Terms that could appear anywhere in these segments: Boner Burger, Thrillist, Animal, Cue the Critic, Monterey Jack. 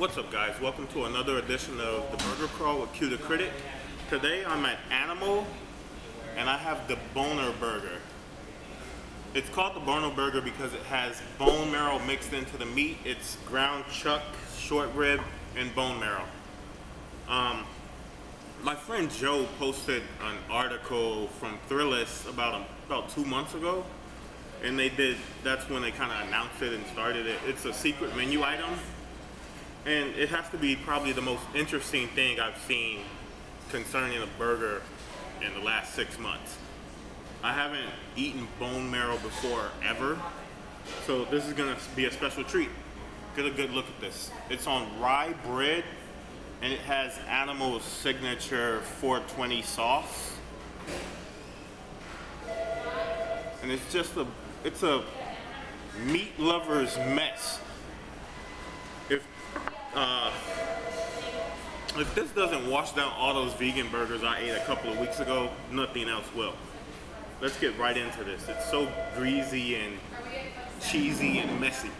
What's up, guys? Welcome to another edition of the Burger Crawl with Cue the Critic. Today I'm at Animal and I have the Boner Burger. It's called the Boner Burger because it has bone marrow mixed into the meat. It's ground chuck, short rib, and bone marrow. My friend Joe posted an article from Thrillist about 2 months ago. And that's when they kind of announced it and started it. It's a secret menu item. And it has to be probably the most interesting thing I've seen concerning a burger in the last 6 months. I haven't eaten bone marrow before ever. So this is gonna be a special treat. Get a good look at this. It's on rye bread and it has Animal's signature 420 sauce. And it's just a meat lover's mess. If this doesn't wash down all those vegan burgers I ate a couple of weeks ago, nothing else will. Let's get right into this. It's so greasy and cheesy and messy.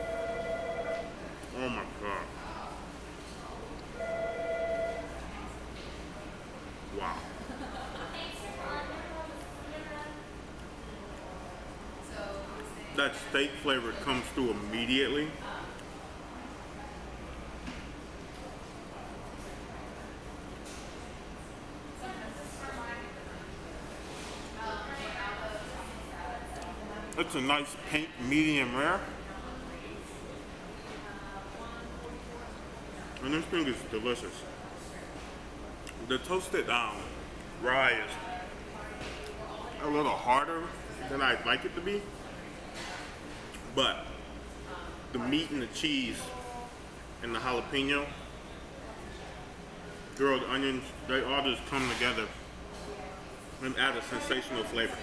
Oh my God. Wow. That steak flavor comes through immediately. It's a nice pink medium rare. And this thing is delicious. The toasted rye is a little harder than I'd like it to be. But the meat and the cheese and the jalapeno, grilled onions, they all just come together and add a sensational flavor.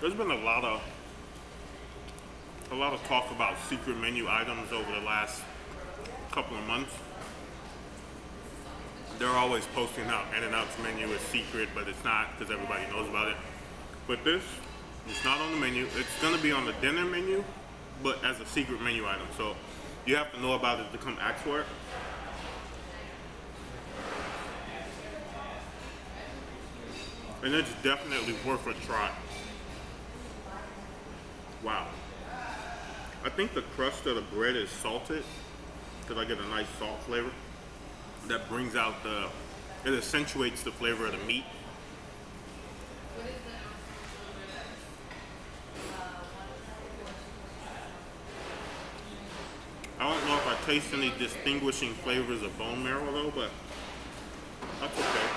There's been a lot of talk about secret menu items over the last couple of months. They're always posting out In-N-Out's menu is secret, but it's not because everybody knows about it. But this, it's not on the menu. It's going to be on the dinner menu, but as a secret menu item. So you have to know about it to come ask for it. And it's definitely worth a try. Wow. I think the crust of the bread is salted because I get a nice salt flavor. That brings out it accentuates the flavor of the meat. I don't know if I taste any distinguishing flavors of bone marrow though, but that's okay.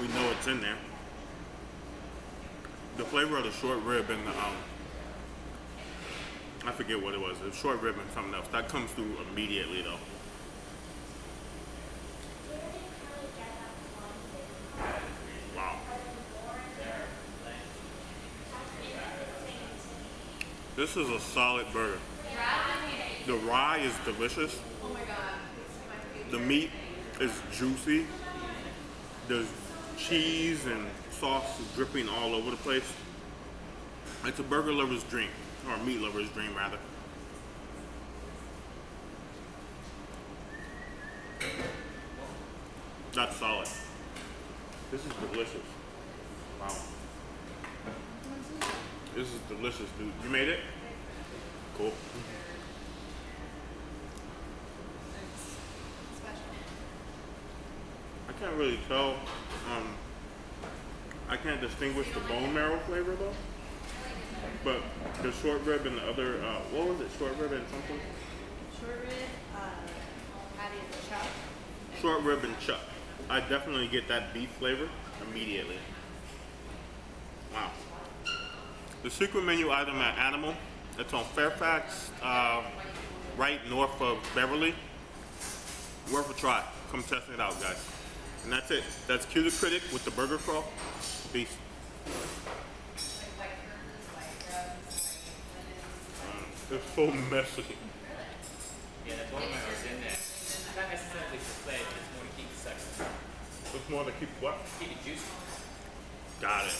We know it's in there. The flavor of the short rib and the I forget what it was. It was short rib and something else. That comes through immediately though. Wow. This is a solid burger. The rye is delicious. The meat is juicy. There's cheese and sauce dripping all over the place. It's a burger lover's dream. Or a meat lover's dream, rather. That's solid. This is delicious. Wow. This is delicious, dude. You made it? Cool. I can't really tell. I can't distinguish the bone marrow flavor, though. But the short rib and the other, what was it? Short rib and something? Short rib, patty and chuck. Short rib and chuck. I definitely get that beef flavor immediately. Wow. The secret menu item at Animal. It's on Fairfax, right north of Beverly. Worth a try. Come test it out, guys. And that's it. That's Cue the Critic with the Burger Crawl. Peace. It's so messy. Yeah, that's one of my in there. You want to keep what? Keep it juicy. Got it.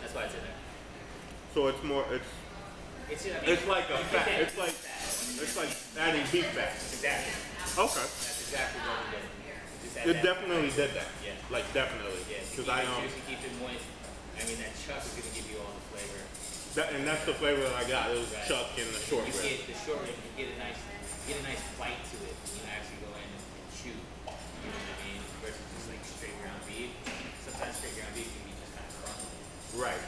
That's why it's in there. So it's more, it's like a fat, it's like adding beef fat. Exactly. Okay. That's exactly what we did. It definitely did that. Yeah. Like definitely. Yeah. Because I know. Keep it moist. I mean that chuck is gonna give you all the flavor. That, and that's the flavor that I got. It was right. Chuck and the short rib. You get the short rib, you get a nice bite to it. You know, actually go in and chew. You know what I mean? Versus just like straight ground beef. Sometimes straight ground beef can be just kind of crumbly. Right.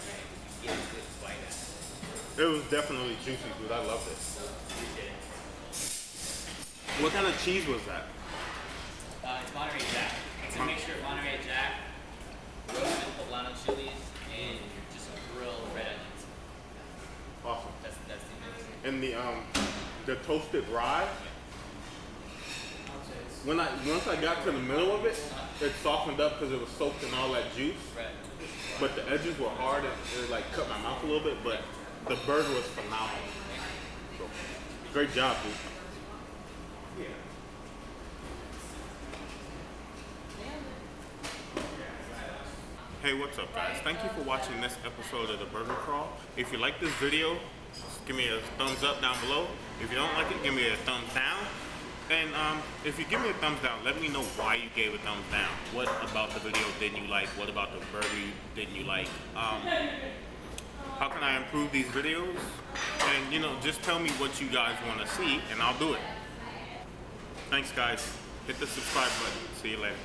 Yeah, you get a good bite out of it. It was definitely juicy, dude. I loved it. Appreciate it. What kind of cheese was that? It's Monterey Jack. It's a mixture of Monterey Jack, roasted poblano chilies, and just grilled red onions. Awesome. That's the amazing. And the toasted rye. When once I got to the middle of it, it softened up because it was soaked in all that juice. Right. But the edges were hard and it like cut my mouth a little bit. But the burger was phenomenal. So, great job, dude. Yeah. Hey, what's up guys? Thank you for watching this episode of The Burger Crawl. If you like this video, give me a thumbs up down below. If you don't like it, give me a thumbs down. And if you give me a thumbs down, let me know why you gave a thumbs down. What about the video didn't you like? What about the burger didn't you like? How can I improve these videos? And you know, just tell me what you guys want to see and I'll do it. Thanks guys. Hit the subscribe button. See you later.